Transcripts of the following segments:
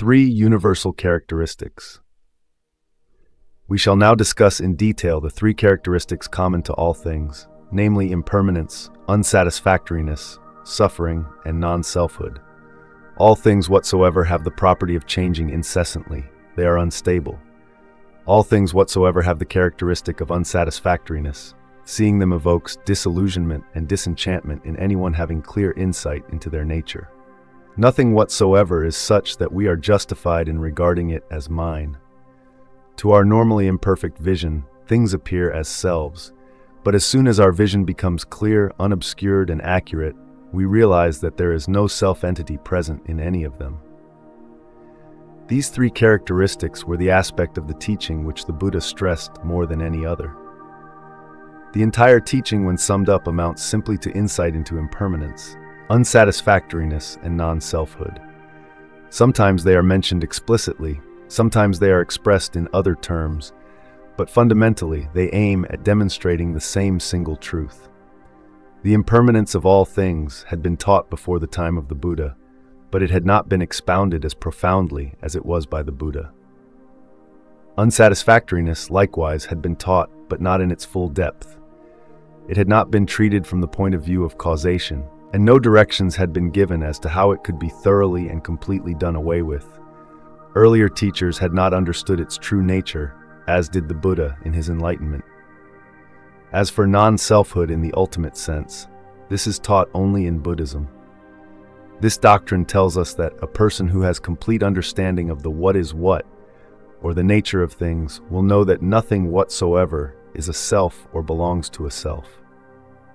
three universal characteristics. We shall now discuss in detail the three characteristics common to all things, namely impermanence, unsatisfactoriness, suffering, and non-selfhood. All things whatsoever have the property of changing incessantly. They are unstable. All things whatsoever have the characteristic of unsatisfactoriness. Seeing them evokes disillusionment and disenchantment in anyone having clear insight into their nature. Nothing whatsoever is such that we are justified in regarding it as mine. To our normally imperfect vision, things appear as selves, but as soon as our vision becomes clear, unobscured, and accurate, we realize that there is no self-entity present in any of them. These three characteristics were the aspect of the teaching which the Buddha stressed more than any other. The entire teaching, when summed up, amounts simply to insight into impermanence, unsatisfactoriness, and non-selfhood. Sometimes they are mentioned explicitly, sometimes they are expressed in other terms, but fundamentally they aim at demonstrating the same single truth. The impermanence of all things had been taught before the time of the Buddha, but it had not been expounded as profoundly as it was by the Buddha. Unsatisfactoriness, likewise, had been taught, but not in its full depth. It had not been treated from the point of view of causation, and no directions had been given as to how it could be thoroughly and completely done away with. Earlier teachers had not understood its true nature, as did the Buddha in his enlightenment. As for non-selfhood in the ultimate sense, this is taught only in Buddhism. This doctrine tells us that a person who has complete understanding of the what is what, or the nature of things, will know that nothing whatsoever is a self or belongs to a self.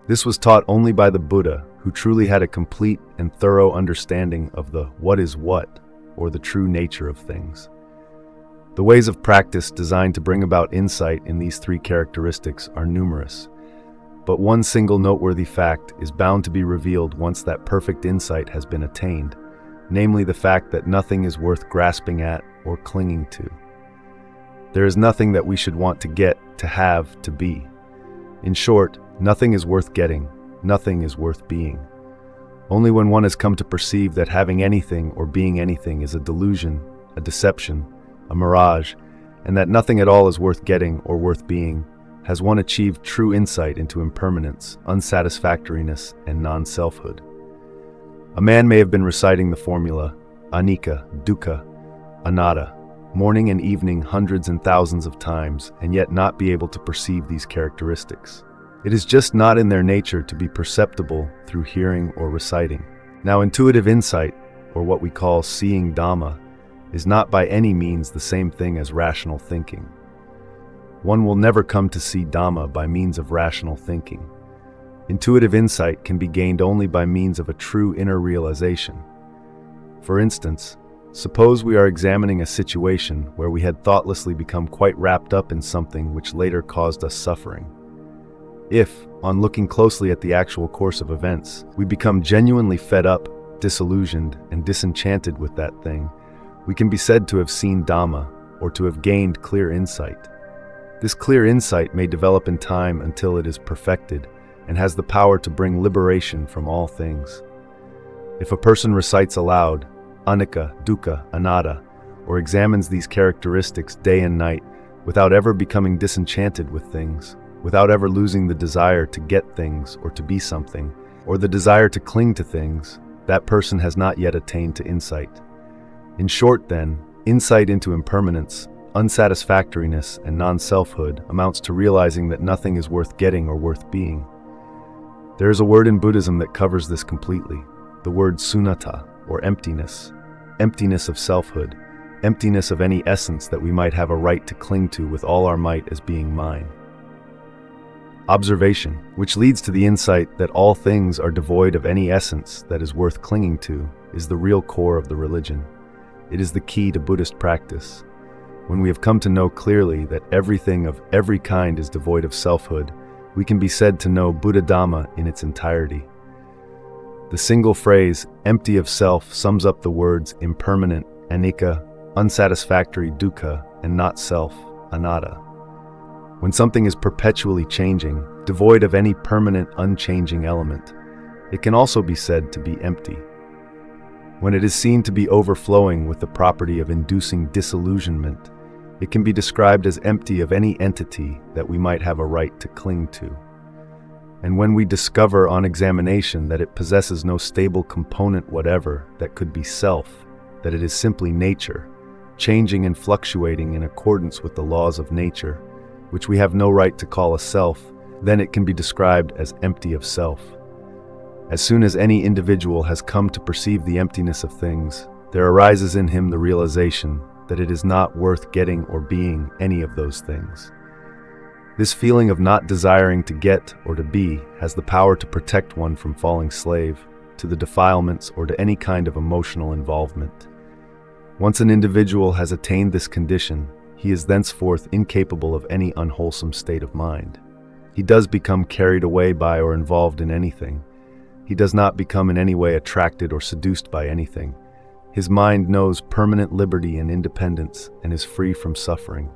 This was taught only by the Buddha, who truly had a complete and thorough understanding of the what is what, or the true nature of things. The ways of practice designed to bring about insight in these three characteristics are numerous, but one single noteworthy fact is bound to be revealed once that perfect insight has been attained, namely the fact that nothing is worth grasping at or clinging to. There is nothing that we should want to get, to have, to be. In short, nothing is worth getting, nothing is worth being. Only when one has come to perceive that having anything or being anything is a delusion, a deception, a mirage, and that nothing at all is worth getting or worth being, has one achieved true insight into impermanence, unsatisfactoriness, and non-selfhood. A man may have been reciting the formula, Anicca, Dukkha, Anatta, morning and evening hundreds and thousands of times, and yet not be able to perceive these characteristics. It is just not in their nature to be perceptible through hearing or reciting. Now, intuitive insight, or what we call seeing Dhamma, is not by any means the same thing as rational thinking. One will never come to see Dhamma by means of rational thinking. Intuitive insight can be gained only by means of a true inner realization. For instance, suppose we are examining a situation where we had thoughtlessly become quite wrapped up in something which later caused us suffering. If, on looking closely at the actual course of events, we become genuinely fed up, disillusioned, and disenchanted with that thing, we can be said to have seen Dhamma, or to have gained clear insight. This clear insight may develop in time until it is perfected and has the power to bring liberation from all things. If a person recites aloud, Anicca, Dukkha, Anatta, or examines these characteristics day and night without ever becoming disenchanted with things, without ever losing the desire to get things or to be something, or the desire to cling to things, that person has not yet attained to insight. In short, then, insight into impermanence, unsatisfactoriness, and non-selfhood amounts to realizing that nothing is worth getting or worth being. There is a word in Buddhism that covers this completely, the word sunyata, or emptiness, emptiness of selfhood, emptiness of any essence that we might have a right to cling to with all our might as being mine. Observation, which leads to the insight that all things are devoid of any essence that is worth clinging to, is the real core of the religion. It is the key to Buddhist practice. When we have come to know clearly that everything of every kind is devoid of selfhood, we can be said to know Buddha Dhamma in its entirety. The single phrase, empty of self, sums up the words impermanent, anicca, unsatisfactory, dukkha, and not self, anatta. When something is perpetually changing, devoid of any permanent, unchanging element, it can also be said to be empty. When it is seen to be overflowing with the property of inducing disillusionment, it can be described as empty of any entity that we might have a right to cling to. And when we discover on examination that it possesses no stable component whatever that could be self, that it is simply nature, changing and fluctuating in accordance with the laws of nature, which we have no right to call a self, then it can be described as empty of self. As soon as any individual has come to perceive the emptiness of things, there arises in him the realization that it is not worth getting or being any of those things. This feeling of not desiring to get or to be has the power to protect one from falling slave to the defilements or to any kind of emotional involvement. Once an individual has attained this condition, he is thenceforth incapable of any unwholesome state of mind. He does become carried away by or involved in anything. He does not become in any way attracted or seduced by anything. His mind knows permanent liberty and independence and is free from suffering.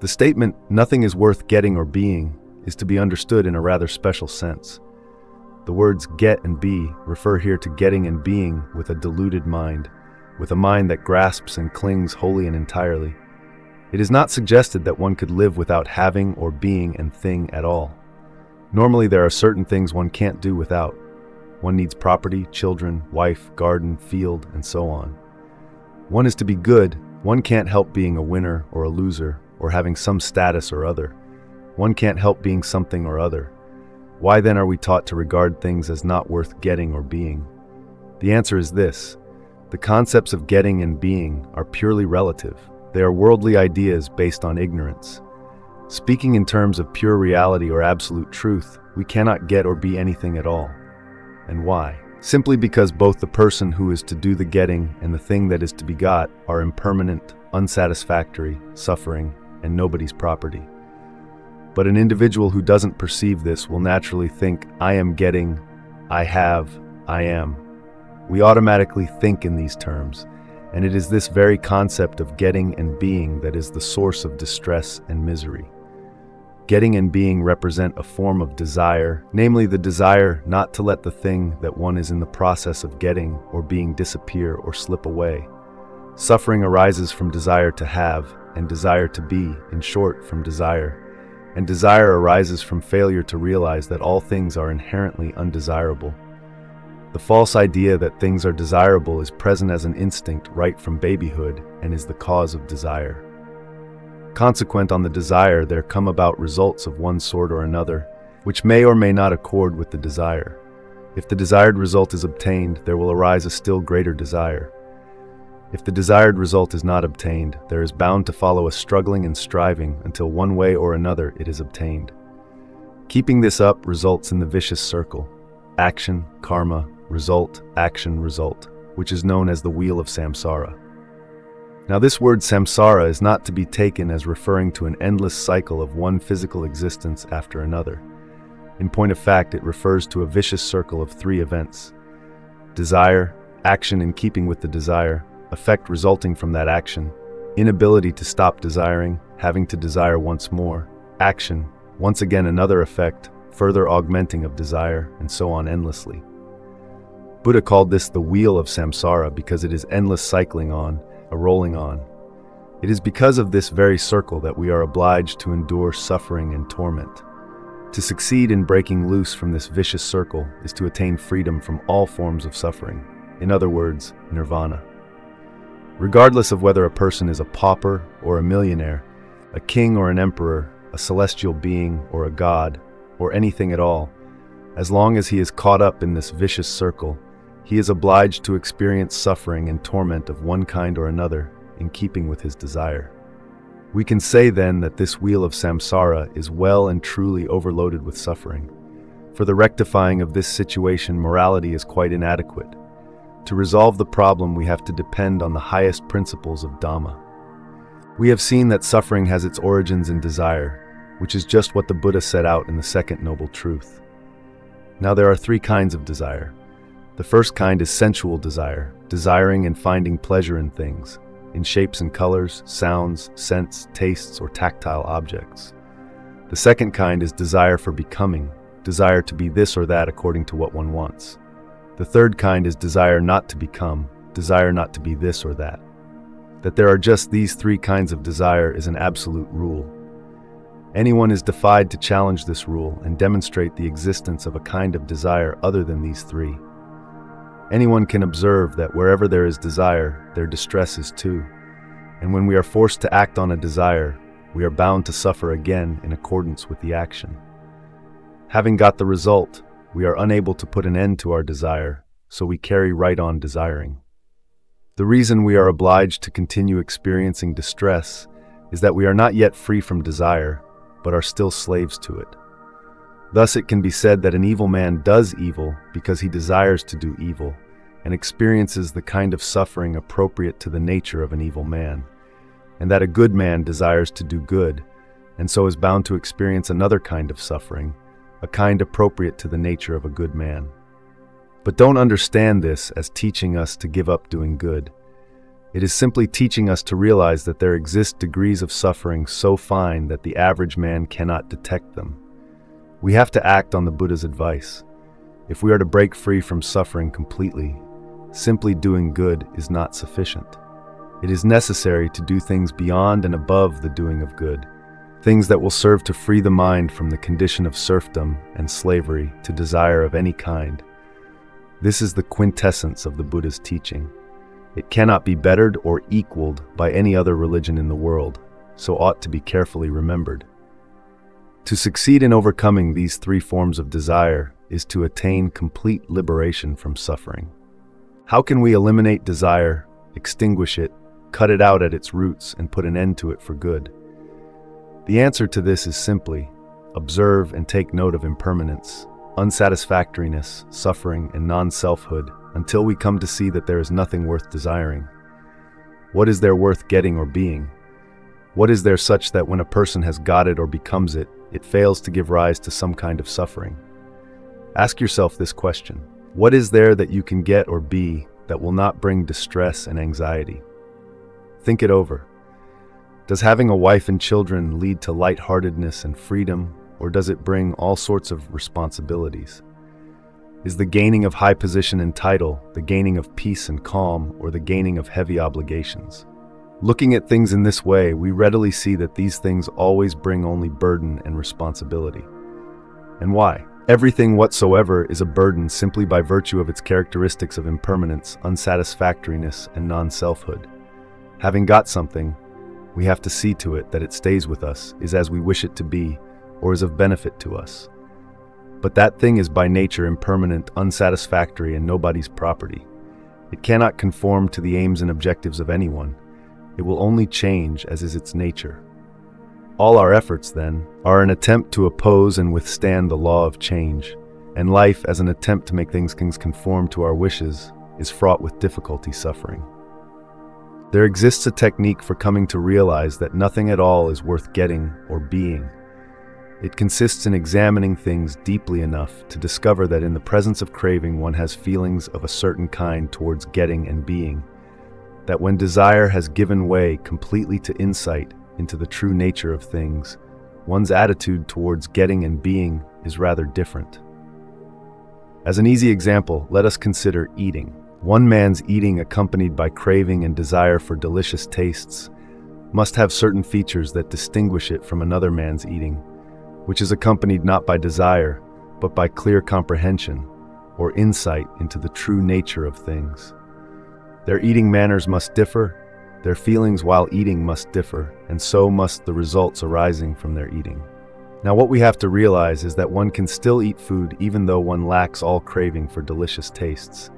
The statement, "nothing is worth getting or being," is to be understood in a rather special sense. The words get and be refer here to getting and being with a deluded mind, with a mind that grasps and clings wholly and entirely. It is not suggested that one could live without having or being and thing at all. Normally there are certain things one can't do without. One needs property, children, wife, garden, field, and so on. One is to be good. One can't help being a winner or a loser or having some status or other. One can't help being something or other. Why then are we taught to regard things as not worth getting or being? The answer is this: the concepts of getting and being are purely relative. They are worldly ideas based on ignorance. Speaking in terms of pure reality or absolute truth, we cannot get or be anything at all. And why? Simply because both the person who is to do the getting and the thing that is to be got are impermanent, unsatisfactory, suffering, and nobody's property. But an individual who doesn't perceive this will naturally think, "I am getting, I have, I am." We automatically think in these terms, and it is this very concept of getting and being that is the source of distress and misery. Getting and being represent a form of desire, namely the desire not to let the thing that one is in the process of getting or being disappear or slip away. Suffering arises from desire to have and desire to be, in short, from desire. And desire arises from failure to realize that all things are inherently undesirable. The false idea that things are desirable is present as an instinct right from babyhood and is the cause of desire. Consequent on the desire, there come about results of one sort or another, which may or may not accord with the desire. If the desired result is obtained, there will arise a still greater desire. If the desired result is not obtained, there is bound to follow a struggling and striving until one way or another it is obtained. Keeping this up results in the vicious circle: action, karma, result, action, result, which is known as the wheel of samsara. Now, this word samsara is not to be taken as referring to an endless cycle of one physical existence after another. In point of fact, it refers to a vicious circle of three events: desire, action in keeping with the desire, effect resulting from that action, inability to stop desiring, having to desire once more, action, once again another effect, further augmenting of desire, and so on endlessly. Buddha called this the wheel of samsara because it is endless cycling on, a rolling on. It is because of this very circle that we are obliged to endure suffering and torment. To succeed in breaking loose from this vicious circle is to attain freedom from all forms of suffering, in other words, nirvana. Regardless of whether a person is a pauper or a millionaire, a king or an emperor, a celestial being or a god, or anything at all, as long as he is caught up in this vicious circle, he is obliged to experience suffering and torment of one kind or another in keeping with his desire. We can say then that this wheel of samsara is well and truly overloaded with suffering. For the rectifying of this situation, morality is quite inadequate. To resolve the problem, we have to depend on the highest principles of Dhamma. We have seen that suffering has its origins in desire, which is just what the Buddha set out in the Second Noble Truth. Now, there are three kinds of desire. The first kind is sensual desire, desiring and finding pleasure in things, in shapes and colors, sounds, scents, tastes, or tactile objects. The second kind is desire for becoming, desire to be this or that according to what one wants. The third kind is desire not to become, desire not to be this or that. That there are just these three kinds of desire is an absolute rule. Anyone is defied to challenge this rule and demonstrate the existence of a kind of desire other than these three. Anyone can observe that wherever there is desire, there distress is too. And when we are forced to act on a desire, we are bound to suffer again in accordance with the action. Having got the result, we are unable to put an end to our desire, so we carry right on desiring. The reason we are obliged to continue experiencing distress is that we are not yet free from desire, but are still slaves to it. Thus it can be said that an evil man does evil because he desires to do evil, and experiences the kind of suffering appropriate to the nature of an evil man, and that a good man desires to do good, and so is bound to experience another kind of suffering, a kind appropriate to the nature of a good man. But don't understand this as teaching us to give up doing good. It is simply teaching us to realize that there exist degrees of suffering so fine that the average man cannot detect them. We have to act on the Buddha's advice. If we are to break free from suffering completely, simply doing good is not sufficient. It is necessary to do things beyond and above the doing of good, things that will serve to free the mind from the condition of serfdom and slavery to desire of any kind. This is the quintessence of the Buddha's teaching. It cannot be bettered or equaled by any other religion in the world, so ought to be carefully remembered. To succeed in overcoming these three forms of desire is to attain complete liberation from suffering. How can we eliminate desire, extinguish it, cut it out at its roots, and put an end to it for good? The answer to this is simply, observe and take note of impermanence, unsatisfactoriness, suffering, and non-selfhood, until we come to see that there is nothing worth desiring. What is there worth getting or being? What is there such that when a person has got it or becomes it, it fails to give rise to some kind of suffering? Ask yourself this question: what is there that you can get or be that will not bring distress and anxiety? Think it over. Does having a wife and children lead to lightheartedness and freedom, or does it bring all sorts of responsibilities? Is the gaining of high position and title, the gaining of peace and calm, or the gaining of heavy obligations? Looking at things in this way, we readily see that these things always bring only burden and responsibility. And why? Everything whatsoever is a burden simply by virtue of its characteristics of impermanence, unsatisfactoriness, and non-selfhood. Having got something, we have to see to it that it stays with us, is as we wish it to be, or is of benefit to us. But that thing is by nature impermanent, unsatisfactory, and nobody's property. It cannot conform to the aims and objectives of anyone. It will only change as is its nature. All our efforts, then, are an attempt to oppose and withstand the law of change, and life, as an attempt to make things conform to our wishes, is fraught with difficulty, suffering. There exists a technique for coming to realize that nothing at all is worth getting or being. It consists in examining things deeply enough to discover that in the presence of craving one has feelings of a certain kind towards getting and being, that when desire has given way completely to insight into the true nature of things, one's attitude towards getting and being is rather different. As an easy example, let us consider eating. One man's eating, accompanied by craving and desire for delicious tastes, must have certain features that distinguish it from another man's eating, which is accompanied not by desire, but by clear comprehension, or insight into the true nature of things. Their eating manners must differ, their feelings while eating must differ, and so must the results arising from their eating. Now, what we have to realize is that one can still eat food even though one lacks all craving for delicious tastes.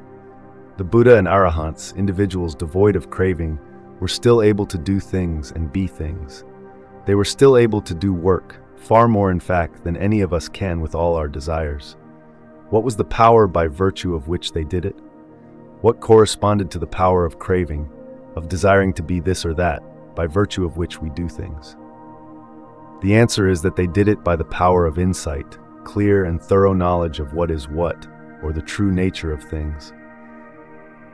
The Buddha and arahants, individuals devoid of craving, were still able to do things and be things. They were still able to do work, far more in fact than any of us can with all our desires. What was the power by virtue of which they did it? What corresponded to the power of craving, of desiring to be this or that, by virtue of which we do things? The answer is that they did it by the power of insight, clear and thorough knowledge of what is what, or the true nature of things.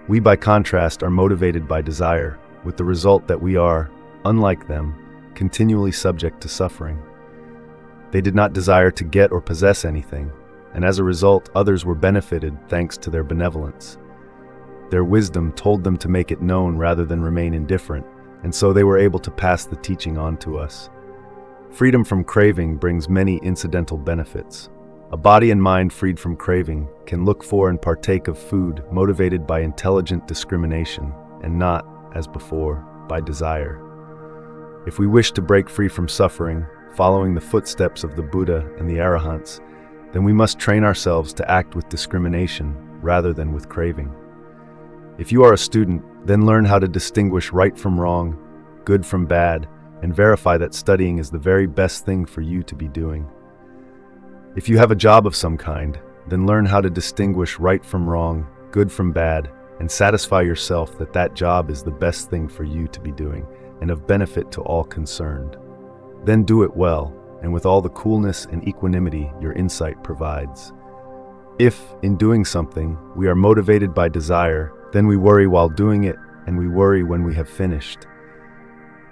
We, by contrast, are motivated by desire, with the result that we are, unlike them, continually subject to suffering. They did not desire to get or possess anything. and as a result, others were benefited thanks to their benevolence. Their wisdom told them to make it known rather than remain indifferent, and so they were able to pass the teaching on to us. Freedom from craving brings many incidental benefits. A body and mind freed from craving can look for and partake of food motivated by intelligent discrimination and not, as before, by desire. If we wish to break free from suffering, following the footsteps of the Buddha and the arahants, then we must train ourselves to act with discrimination rather than with craving. If you are a student, then learn how to distinguish right from wrong, good from bad, and verify that studying is the very best thing for you to be doing. If you have a job of some kind, then learn how to distinguish right from wrong, good from bad, and satisfy yourself that that job is the best thing for you to be doing and of benefit to all concerned. Then do it well, and with all the coolness and equanimity your insight provides. If, in doing something, we are motivated by desire, then we worry while doing it, and we worry when we have finished.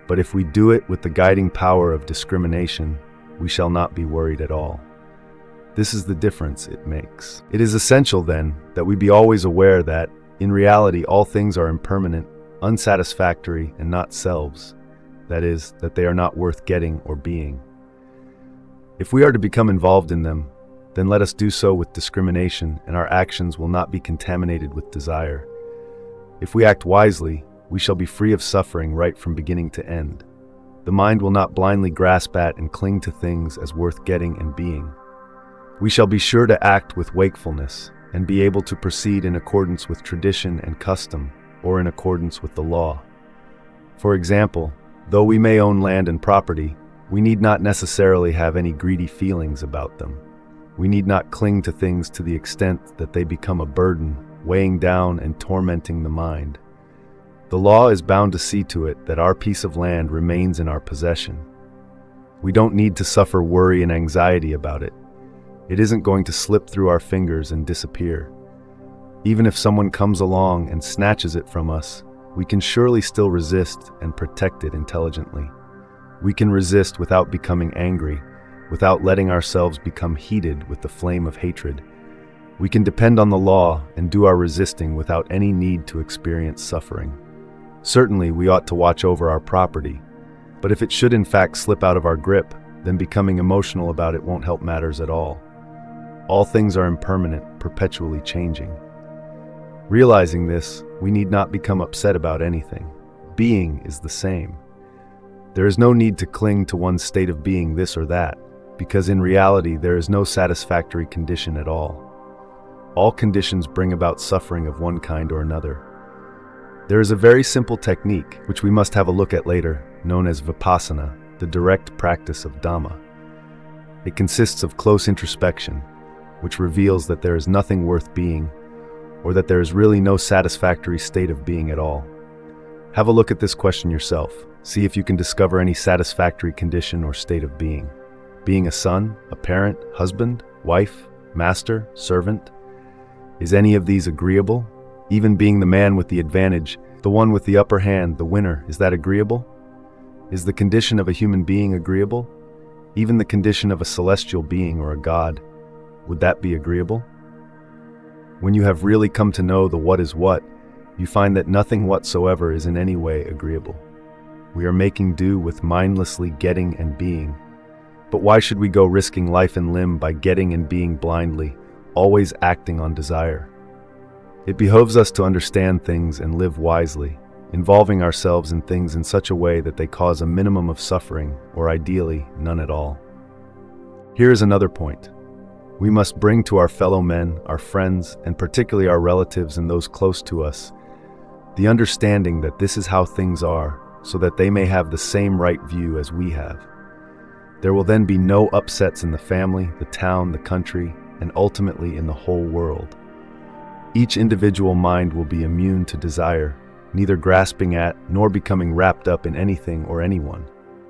But if we do it with the guiding power of discrimination, we shall not be worried at all. This is the difference it makes. It is essential, then, that we be always aware that, in reality, all things are impermanent, unsatisfactory, and not selves. That is, that they are not worth getting or being. If we are to become involved in them, then let us do so with discrimination, and our actions will not be contaminated with desire. If we act wisely, we shall be free of suffering right from beginning to end. The mind will not blindly grasp at and cling to things as worth getting and being. We shall be sure to act with wakefulness and be able to proceed in accordance with tradition and custom, or in accordance with the law. For example, though we may own land and property, we need not necessarily have any greedy feelings about them. We need not cling to things to the extent that they become a burden, weighing down and tormenting the mind. The law is bound to see to it that our piece of land remains in our possession. We don't need to suffer worry and anxiety about it. It isn't going to slip through our fingers and disappear. Even if someone comes along and snatches it from us, we can surely still resist and protect it intelligently. We can resist without becoming angry, without letting ourselves become heated with the flame of hatred. We can depend on the law and do our resisting without any need to experience suffering. Certainly, we ought to watch over our property, but if it should in fact slip out of our grip, then becoming emotional about it won't help matters at all. All things are impermanent, perpetually changing. Realizing this, we need not become upset about anything. Being is the same. There is no need to cling to one's state of being this or that, because in reality there is no satisfactory condition at all. All conditions bring about suffering of one kind or another. There is a very simple technique, which we must have a look at later, known as Vipassana, the direct practice of Dhamma. It consists of close introspection, which reveals that there is nothing worth being, or that there is really no satisfactory state of being at all. Have a look at this question yourself. See if you can discover any satisfactory condition or state of being. Being a son, a parent, husband, wife, master, servant. Is any of these agreeable? Even being the man with the advantage, the one with the upper hand, the winner, is that agreeable? Is the condition of a human being agreeable? Even the condition of a celestial being or a god, would that be agreeable? When you have really come to know the what is what, you find that nothing whatsoever is in any way agreeable. We are making do with mindlessly getting and being. But why should we go risking life and limb by getting and being blindly, always acting on desire? It behoves us to understand things and live wisely, involving ourselves in things in such a way that they cause a minimum of suffering, or ideally, none at all. Here is another point. We must bring to our fellow men, our friends, and particularly our relatives and those close to us, the understanding that this is how things are, so that they may have the same right view as we have. There will then be no upsets in the family, the town, the country, and ultimately in the whole world. Each individual mind will be immune to desire, neither grasping at nor becoming wrapped up in anything or anyone.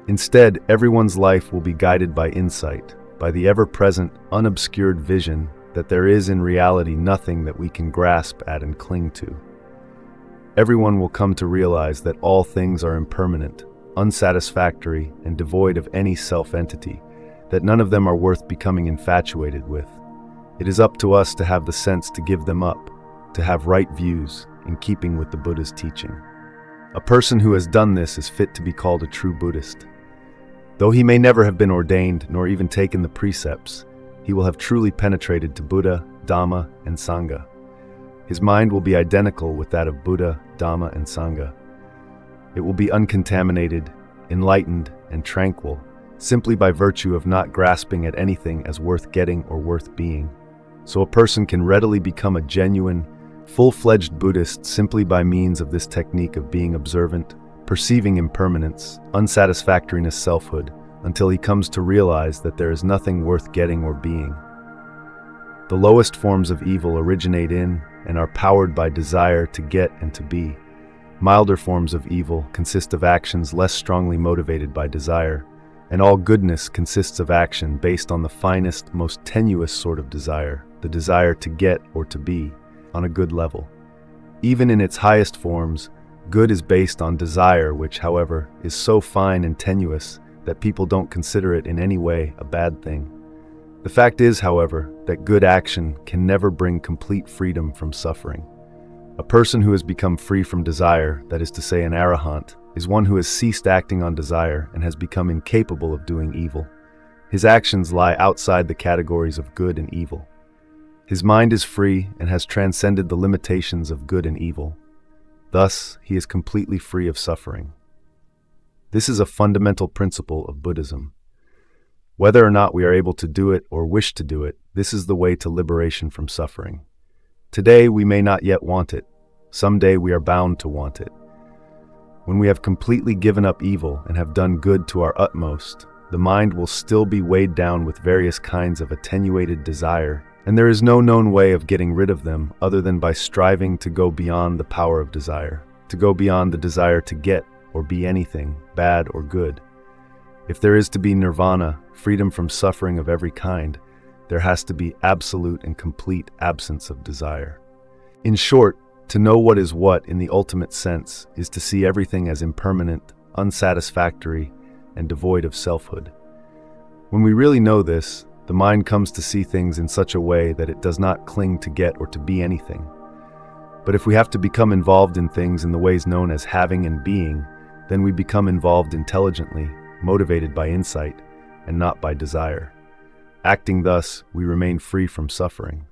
Instead, everyone's life will be guided by insight, by the ever-present, unobscured vision that there is in reality nothing that we can grasp at and cling to. Everyone will come to realize that all things are impermanent, unsatisfactory, and devoid of any self-entity, that none of them are worth becoming infatuated with. It is up to us to have the sense to give them up, to have right views in keeping with the Buddha's teaching. A person who has done this is fit to be called a true Buddhist. Though he may never have been ordained nor even taken the precepts, he will have truly penetrated to Buddha, Dhamma, and Sangha. His mind will be identical with that of Buddha, Dhamma, and Sangha. It will be uncontaminated, enlightened, and tranquil, simply by virtue of not grasping at anything as worth getting or worth being. So a person can readily become a genuine, full-fledged Buddhist simply by means of this technique of being observant, perceiving impermanence, unsatisfactoriness, selfhood, until he comes to realize that there is nothing worth getting or being. The lowest forms of evil originate in and are powered by desire to get and to be. Milder forms of evil consist of actions less strongly motivated by desire, and all goodness consists of action based on the finest, most tenuous sort of desire, the desire to get or to be, on a good level. Even in its highest forms, good is based on desire, which, however, is so fine and tenuous that people don't consider it in any way a bad thing. The fact is, however, that good action can never bring complete freedom from suffering. A person who has become free from desire, that is to say an arahant, is one who has ceased acting on desire and has become incapable of doing evil. His actions lie outside the categories of good and evil. His mind is free and has transcended the limitations of good and evil. Thus, he is completely free of suffering. This is a fundamental principle of Buddhism. Whether or not we are able to do it or wish to do it, this is the way to liberation from suffering. Today we may not yet want it. Someday we are bound to want it. When we have completely given up evil and have done good to our utmost, the mind will still be weighed down with various kinds of attenuated desire, and there is no known way of getting rid of them other than by striving to go beyond the power of desire, to go beyond the desire to get or be anything, bad or good. If there is to be nirvana, freedom from suffering of every kind, there has to be absolute and complete absence of desire. In short, to know what is what in the ultimate sense is to see everything as impermanent, unsatisfactory, and devoid of selfhood. When we really know this, the mind comes to see things in such a way that it does not cling to get or to be anything. But if we have to become involved in things in the ways known as having and being, then we become involved intelligently, motivated by insight, and not by desire. Acting thus, we remain free from suffering.